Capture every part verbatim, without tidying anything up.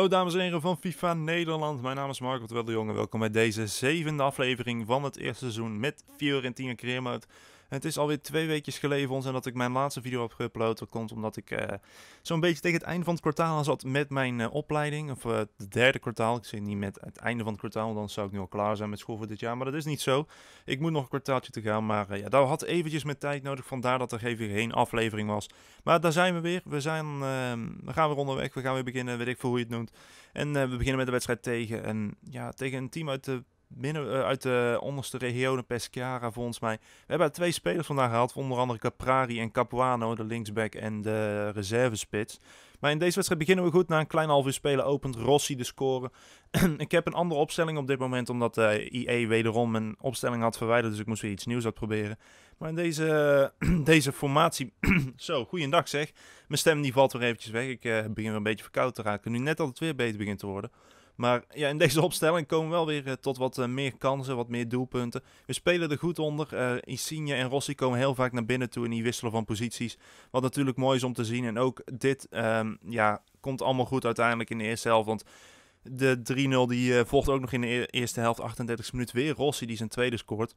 Hallo dames en heren van FIFA Nederland, mijn naam is Marco de Jonge. Welkom bij deze zevende aflevering van het eerste seizoen met Fiorentina Career Mode. Het is alweer twee weekjes geleden ons en dat ik mijn laatste video heb geüpload. Dat komt omdat ik uh, zo'n beetje tegen het einde van het kwartaal zat met mijn uh, opleiding. Of uh, het derde kwartaal. Ik zit niet met het einde van het kwartaal, want dan zou ik nu al klaar zijn met school voor dit jaar. Maar dat is niet zo. Ik moet nog een kwartaaltje te gaan. Maar uh, ja, daar had eventjes mijn tijd nodig. Vandaar dat er even geen aflevering was. Maar daar zijn we weer. We, zijn, uh, we gaan weer onderweg. We gaan weer beginnen. Weet ik veel hoe je het noemt. En uh, we beginnen met de wedstrijd tegen een, ja, tegen een team uit de... Binnen, uh, uit de onderste regionen, Pescara volgens mij. We hebben twee spelers vandaag gehaald. Onder andere Caprari en Capuano, de linksback en de reservespits. Maar in deze wedstrijd beginnen we goed. Na een klein half uur spelen opent Rossi de score. Ik heb een andere opstelling op dit moment, omdat I E uh, wederom een opstelling had verwijderd. Dus ik moest weer iets nieuws uitproberen. Maar in deze, uh, deze formatie... Zo, goeiedag zeg. Mijn stem die valt weer eventjes weg. Ik uh, begin weer een beetje verkoud te raken. Nu net dat het weer beter begint te worden. Maar ja, in deze opstelling komen we wel weer uh, tot wat uh, meer kansen, wat meer doelpunten. We spelen er goed onder. Uh, Insigne en Rossi komen heel vaak naar binnen toe en die wisselen van posities. Wat natuurlijk mooi is om te zien. En ook dit um, ja, komt allemaal goed uiteindelijk in de eerste helft. Want de drie nul die uh, volgt ook nog in de eerste helft, achtendertigste minuut weer. Rossi die zijn tweede scoort.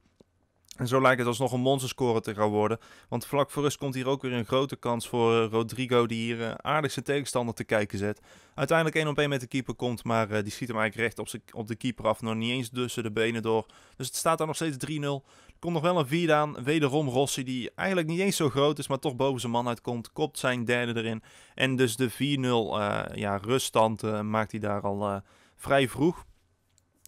En zo lijkt het alsnog een monsterscore te gaan worden. Want vlak voor rust komt hier ook weer een grote kans voor uh, Rodrigo, die hier uh, aardig zijn tegenstander te kijken zet. Uiteindelijk één op één met de keeper komt, maar uh, die schiet hem eigenlijk recht op, op de keeper af. Nog niet eens tussen de benen door. Dus het staat daar nog steeds drie nul. Er komt nog wel een vierde aan. Wederom Rossi, die eigenlijk niet eens zo groot is, maar toch boven zijn man uitkomt. Kopt zijn derde erin. En dus de vier nul uh, ja, ruststand uh, maakt hij daar al uh, vrij vroeg.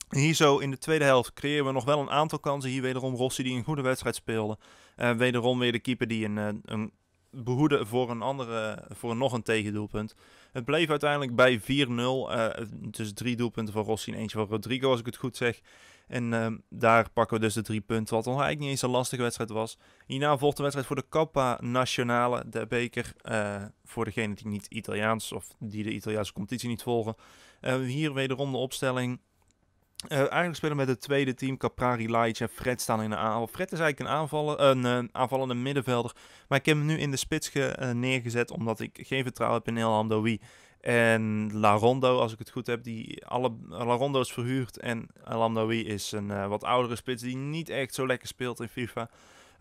Hier zo in de tweede helft creëren we nog wel een aantal kansen. Hier wederom Rossi die een goede wedstrijd speelde. Uh, wederom weer de keeper die een, een behoede voor een andere, voor een nog een tegendoelpunt. Het bleef uiteindelijk bij vier nul. Uh, dus drie doelpunten van Rossi en eentje van Rodrigo als ik het goed zeg. En uh, daar pakken we dus de drie punten. Wat nog eigenlijk niet eens een lastige wedstrijd was. Hierna volgt de wedstrijd voor de Coppa Nazionale. De beker uh, voor degenen die niet Italiaans of die de Italiaanse competitie niet volgen. Uh, hier wederom de opstelling. Uh, eigenlijk spelen we met het tweede team. Caprari, Laich en Fred staan in de aanval. Fred is eigenlijk een, aanvaller, een uh, aanvallende middenvelder. Maar ik heb hem nu in de spits ge, uh, neergezet. Omdat ik geen vertrouwen heb in El Amdoui. En La Rondo, als ik het goed heb. Die alle, La Rondo is verhuurd. En El Amdoui is een uh, wat oudere spits. Die niet echt zo lekker speelt in FIFA.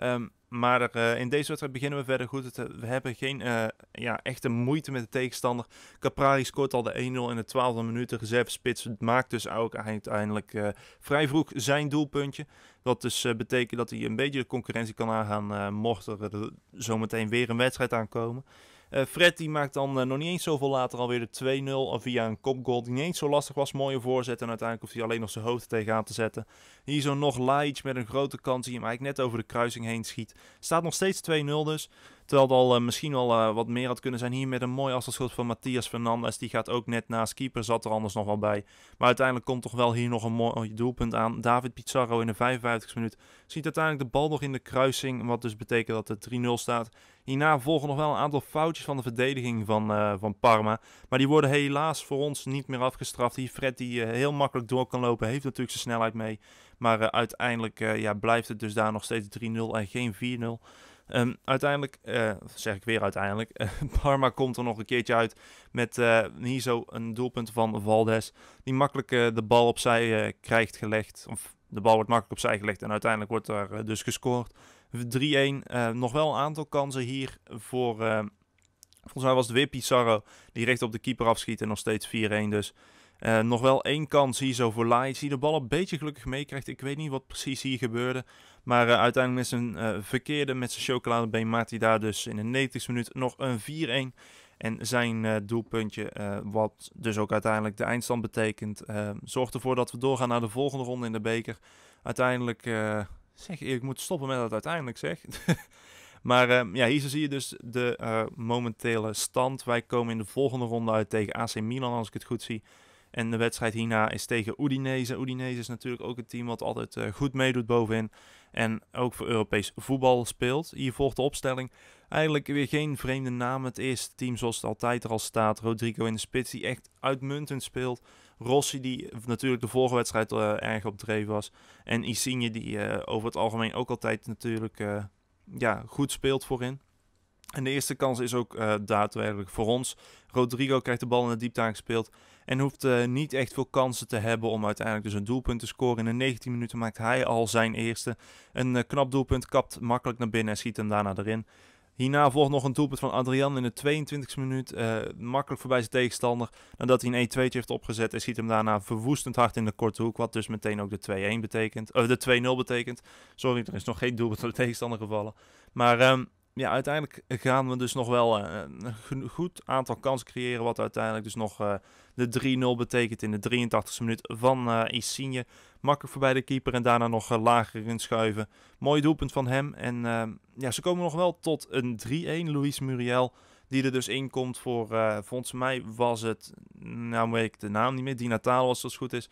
Um, maar er, uh, in deze wedstrijd beginnen we verder goed. Het, we hebben geen uh, ja, echte moeite met de tegenstander. Caprari scoort al de één nul in de twaalfde minuut. De reservespits maakt dus ook uiteindelijk uh, vrij vroeg zijn doelpuntje. Dat dus uh, betekent dat hij een beetje de concurrentie kan aangaan. Uh, mocht er uh, zometeen weer een wedstrijd aankomen. Uh, Fred die maakt dan uh, nog niet eens zoveel later alweer de twee nul via een kopgoal die niet eens zo lastig was. Mooie voorzet en uiteindelijk hoeft hij alleen nog zijn hoofd tegenaan te zetten. Hier zo nog Laich met een grote kans die hem eigenlijk net over de kruising heen schiet. Staat nog steeds twee nul dus. Terwijl het al uh, misschien wel uh, wat meer had kunnen zijn. Hier met een mooi afstandsschot van Matthias Fernandes. Die gaat ook net naast keeper. Zat er anders nog wel bij. Maar uiteindelijk komt toch wel hier nog een mooi doelpunt aan. David Pizarro in de vijfenvijftigste minuut. Ziet uiteindelijk de bal nog in de kruising. Wat dus betekent dat het drie nul staat. Hierna volgen nog wel een aantal foutjes van de verdediging van, uh, van Parma. Maar die worden helaas voor ons niet meer afgestraft. Hier Fred die uh, heel makkelijk door kan lopen. Heeft natuurlijk zijn snelheid mee. Maar uh, uiteindelijk uh, ja, blijft het dus daar nog steeds drie nul en geen vier nul. Um, uiteindelijk, uh, zeg ik weer uiteindelijk, uh, Parma komt er nog een keertje uit met uh, hier zo een doelpunt van Valdes. Die makkelijk uh, de bal opzij uh, krijgt gelegd, of de bal wordt makkelijk opzij gelegd en uiteindelijk wordt er uh, dus gescoord. drie één, uh, nog wel een aantal kansen hier voor, uh, volgens mij was het weer Pizarro, die recht op de keeper afschiet en nog steeds vier één dus. Uh, nog wel één kans hier zo voor Laich, die de bal een beetje gelukkig meekrijgt. Ik weet niet wat precies hier gebeurde. Maar uh, uiteindelijk met zijn uh, verkeerde, met zijn chocoladebeen maakt hij daar dus in de negentigste minuut nog een vier één. En zijn uh, doelpuntje, uh, wat dus ook uiteindelijk de eindstand betekent, uh, zorgt ervoor dat we doorgaan naar de volgende ronde in de beker. Uiteindelijk, uh, zeg ik moet stoppen met dat uiteindelijk zeg. Maar uh, ja, hier zie je dus de uh, momentele stand. Wij komen in de volgende ronde uit tegen A C Milan als ik het goed zie. En de wedstrijd hierna is tegen Udinese. Udinese is natuurlijk ook een team wat altijd uh, goed meedoet bovenin. En ook voor Europees voetbal speelt. Hier volgt de opstelling. Eigenlijk weer geen vreemde naam. Het eerste team zoals het altijd er al staat. Rodrigo in de spits die echt uitmuntend speelt. Rossi die natuurlijk de vorige wedstrijd uh, erg op dreef was. En Insigne die uh, over het algemeen ook altijd natuurlijk uh, ja, goed speelt voorin. En de eerste kans is ook uh, daadwerkelijk voor ons. Rodrigo krijgt de bal in de diepte aangespeeld. En hoeft uh, niet echt veel kansen te hebben om uiteindelijk dus een doelpunt te scoren. In de negentien minuten maakt hij al zijn eerste. Een uh, knap doelpunt, kapt makkelijk naar binnen en schiet hem daarna erin. Hierna volgt nog een doelpunt van Adrian in de tweeëntwintigste minuut. Uh, makkelijk voorbij zijn tegenstander. Nadat hij een één-tweetje heeft opgezet en schiet hem daarna verwoestend hard in de korte hoek. Wat dus meteen ook de twee-een betekent. Uh, de twee-nul betekent. Sorry, er is nog geen doelpunt van de tegenstander gevallen. Maar um, ja, uiteindelijk gaan we dus nog wel uh, een goed aantal kansen creëren. Wat uiteindelijk dus nog uh, de drie-nul betekent in de drieëntachtigste minuut van uh, Insigne. Makkelijk voorbij de keeper en daarna nog uh, lager inschuiven. Mooi doelpunt van hem. En uh, ja, ze komen nog wel tot een drie-een. Louis Muriel, die er dus in komt voor, uh, volgens mij was het, nou weet ik de naam niet meer, Dinataal als het goed is.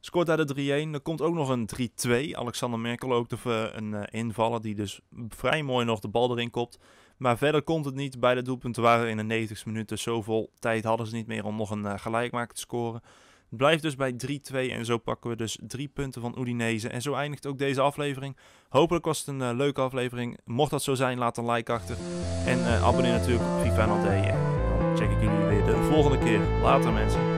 Scoort daar de drie-een. Er komt ook nog een drie-twee. Alexander Merkel ook de, een uh, invaller die dus vrij mooi nog de bal erin kopt. Maar verder komt het niet. Beide doelpunten waren in de negentigste minuut. Dus zoveel tijd hadden ze niet meer om nog een uh, gelijkmaker te scoren. Het blijft dus bij drie-twee en zo pakken we dus drie punten van Udinese. En zo eindigt ook deze aflevering. Hopelijk was het een uh, leuke aflevering. Mocht dat zo zijn, laat een like achter. En uh, abonneer natuurlijk op FIFANLD. En dan check ik jullie weer de volgende keer. Later mensen.